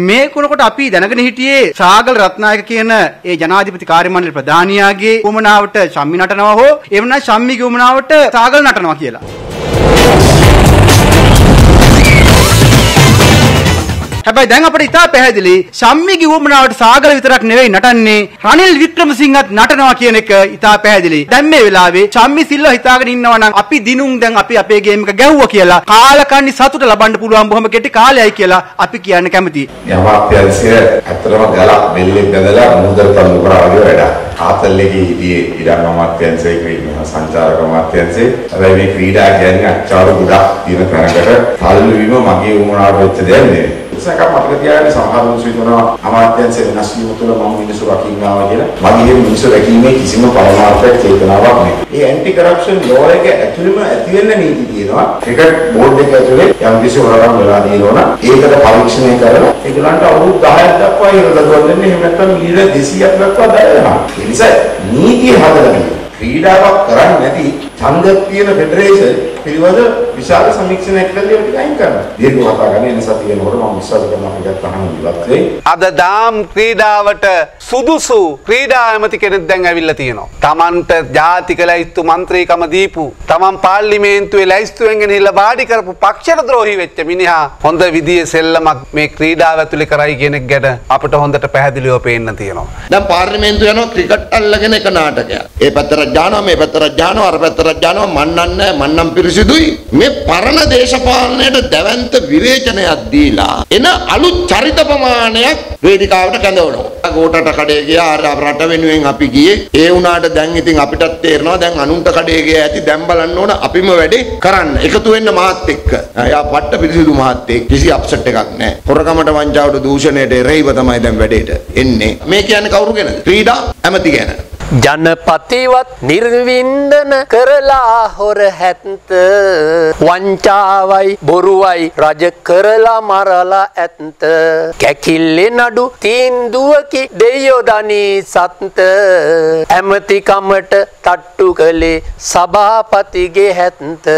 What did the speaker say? මේ කුණකොට අපි දැනගෙන හිටියේ සාගල රත්නායක කියන ඒ ජනාධිපති කාර්ය මණ්ඩල ප්‍රධානියාගේ උමනාවට ශම්මි නටනවා හෝ එහෙම නැත්නම් ශම්මිගේ උමනාවට සාගල නටනවා කියලා. හැබැයි දැන් අපිට ඉතා පැහැදිලි ශම්මිගේ උමනාවට සාගල විතරක් නෙවෙයි නටන්නේ රනිල් වික්‍රමසිංහත් නටනවා කියන එක ඉතා පැහැදිලි. දැන් මේ වෙලාවේ ශම්මි සිල්වා හිතාගෙන ඉන්නවා නම් අපි දිනුම් දැන් අපි අපේ ගේම් එක ගැහුවා කියලා කාලකන්ණි සතුට ලබන්න පුළුවන් බොහොම කෙටි කාලයයි කියලා අපි කියන්න කැමතියි. යමාත්‍යංශය ඇත්තටම ගලක් බෙල්ලෙන් බඳලා මුහුදට තල්ලු කරා වගේ වැඩක්. ආතල්ලේගේ හිටියේ ඉඩම් අමාත්‍යංශයේ ඉන්න සංචාරක අමාත්‍යංශයේ හැබැයි මේ ක්‍රීඩා කියන්නේ අච්චාරු ගොඩක් තියෙන තැනකට තල්ලු වීම මගේ උමනාවට වෙච්ච දෙයක් නෙවෙයි. ඒක අපිට කියන්නේ සමහර මිනිස්සු හිතනවා අමාත්‍යංශයේ වෙනස් වීම තුළ මම මිනිස්සු රකින්නවා කියලා. මගේ මිනිස්සු රැකීමේ කිසිම පරමාර්ථයක් චේතනාවක් නැහැ. මේ ඇන්ටි කරප්ෂන් ලෝ එක ඇතුළෙම ඇති වෙන්න නීති තියෙනවා. ක්‍රිකට් බෝඩ් එක ඇතුළේ යම් කිසි හොරකම් වෙලා තියෙනවා නම් ඒකට පරීක්ෂණය කරලා ඒගොල්ලන්ට අවුරුදු 10ක් දක්වා ඉරදවන්න දෙන්නේ. එහෙම නැත්නම් මිලියන 200ක් දක්වා දරනවා. ඒ නිසා නීතිය හදලා ක්‍රීඩාවක් කරන්නේ නැති ඡන්දය තියෙන ෆෙඩරේෂන් පිළිබඳ විශාල සමීක්ෂණයක් කරලා ඒක අයින් කරනවා. දීර්ඝව කතා ගන්න නිසා තියෙනකොට මම විශ්වාස කරනවා මේක තහනම් ඉවත් වෙයි. අද දාම් ක්‍රීඩාවට සුදුසු ක්‍රීඩා ඇමති කෙනෙක් දැන් ඇවිල්ලා තියෙනවා. Tamanට ජාතික ලැයිස්තු മന്ത്രിකම දීපු, Taman පාර්ලිමේන්තුවේ ලැයිස්තුවෙන් ගෙනilla වාඩි කරපු පක්ෂද්‍රෝහී වෙච්ච මිනිහා හොඳ විදියේ සෙල්ලමක් මේ ක්‍රීඩාව ඇතුලේ කරයි කියන එක ගැන අපිට හොඳට පැහැදිලිව පේන්න තියෙනවා. දැන් පාර්ලිමේන්තුව යනවා ක්‍රිකට් අල්ලගෙන එක නාටකයක්. ඒ පැත්තට ජානවා මේ පැත්තට ජානවා අර පැත්තට ජානවා මන්නන්නේ මන්නම් පිරිසිදුයි මේ පරණ දේශපාලනයට දැවැන්ත විවේචනයක් දීලා එන අලුත් චරිත ප්‍රමාණයක් වේදිකාවට කැඳවනවා ගෝඨට කඩේ ගියා අර රට වෙනුවෙන් අපි ගියේ ඒ උනාට දැන් ඉතින් අපිටත් තේරෙනවා දැන් අනුන්ට කඩේ ගියා ඇති දැන් බලන්න ඕන අපිම වැඩේ කරන්න එකතු වෙන්න මාත් එක්ක එයා පට්ට පිරිසිදු මාත් එක්ක කිසි අප්සෙට් එකක් නැහැ හොරකමට වංචාවට දූෂණයට එරෙහිව තමයි දැන් වැඩේට එන්නේ මේ කියන්නේ කවුරු ගැනද ක්‍රීඩා ඇමති ගැන ජනපතිවත් නිර්වින්දන කරලා හොර හැත්ත වංචාවයි බොරුවයි රජ කරලා මරලා ඇත්ත කැකිල්ලේ නඩු තීන්දුවකි දෙයෝ දනී සත්ත ඇමතිකමට තට්ටු කළේ සභාපතිගේ හැත්ත